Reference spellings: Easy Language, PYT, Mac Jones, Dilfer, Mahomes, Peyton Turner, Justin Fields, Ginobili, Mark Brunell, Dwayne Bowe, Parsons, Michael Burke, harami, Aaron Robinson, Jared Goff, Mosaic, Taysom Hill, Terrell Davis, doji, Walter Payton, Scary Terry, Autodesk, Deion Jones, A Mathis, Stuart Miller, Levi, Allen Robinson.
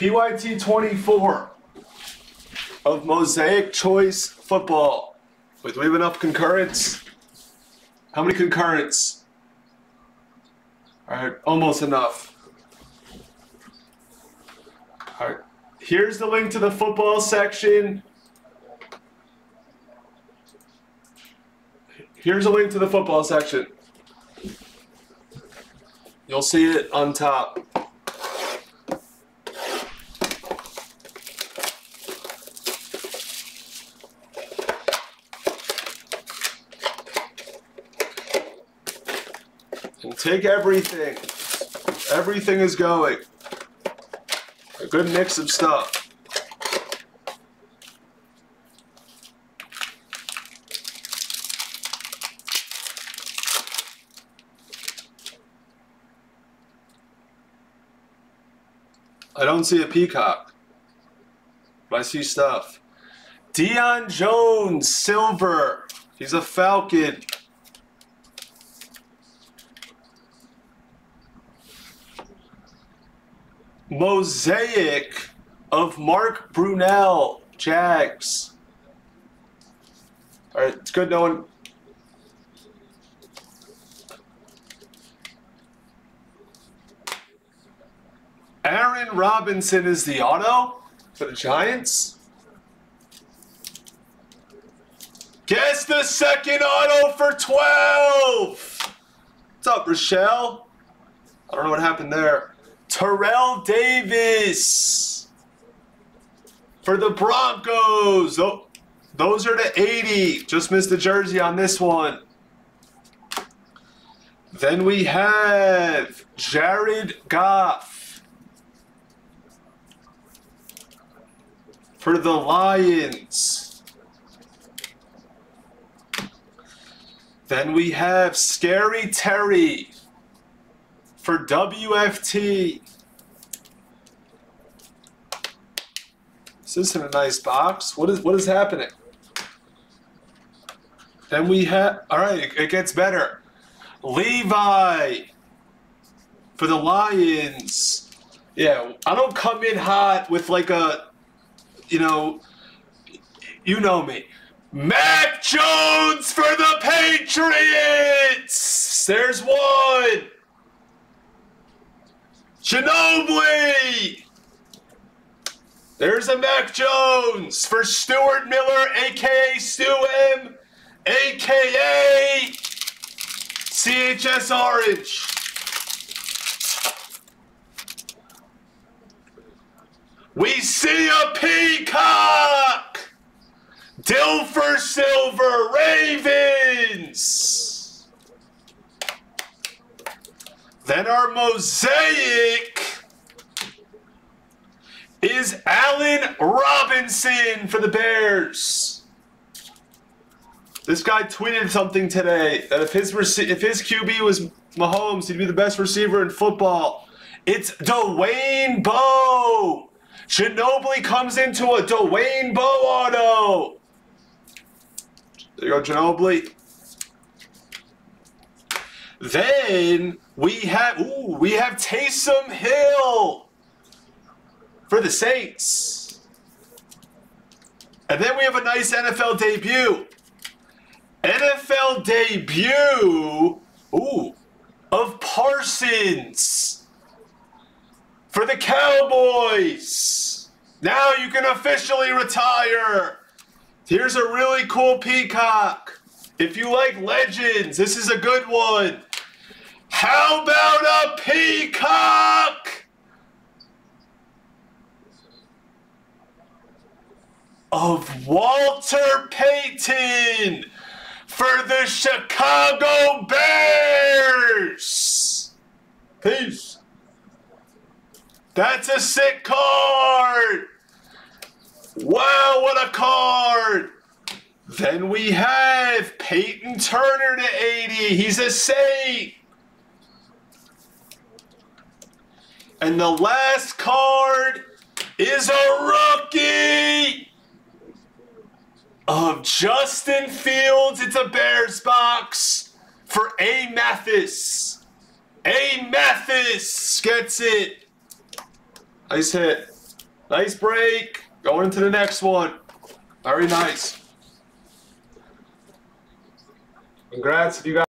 PYT 24 of Mosaic Choice Football. Wait, do we have enough concurrents? How many concurrents? All right, almost enough. All right, here's the link to the football section. Here's a link to the football section. You'll see it on top. And take everything. Everything is going. A good mix of stuff. I don't see a peacock, but I see stuff. Deion Jones, silver. He's a Falcon. Mosaic of Mark Brunell, Jags. All right, it's good knowing. Aaron Robinson is the auto for the Giants. Guess the second auto for 12. What's up, Rochelle? I don't know what happened there. Terrell Davis for the Broncos. Oh, those are to 80. Just missed the jersey on this one. Then we have Jared Goff for the Lions. Then we have Scary Terry for WFT. This isn't a nice box. What is happening? Then we have, all right, it gets better. Levi for the Lions. Yeah, I don't come in hot with like a, you know me. Mac Jones for the Patriots! There's one! Ginobili! There's a Mac Jones for Stuart Miller, a.k.a. Stu M, a.k.a. CHS Orange. We see a peacock! Dilfer silver, Ravens! Then our Mosaic is Allen Robinson for the Bears. This guy tweeted something today that if his QB was Mahomes, he'd be the best receiver in football. It's Dwayne Bowe! Ginobili comes into a Dwayne Bowe auto. There you go, Ginobili. Then we have Taysom Hill for the Saints. And then we have a nice NFL debut. NFL debut, ooh, of Parsons for the Cowboys. Now you can officially retire. Here's a really cool peacock. If you like legends, this is a good one. How about a peacock? Of Walter Payton for the Chicago Bears. Peace. That's a sick card! Wow, what a card! Then we have Peyton Turner to 80. He's a Saint. And the last card is a rookie of Justin Fields. It's a Bears box for A Mathis. A Mathis gets it. I said Nice break. Going into the next one. Very nice. Congrats if you guys.